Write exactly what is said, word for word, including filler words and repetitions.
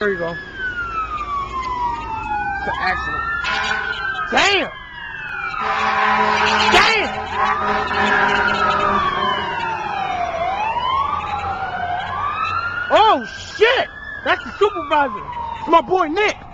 There you go. It's an accident. Damn! Damn! Oh shit! That's the supervisor. It's my boy Nick.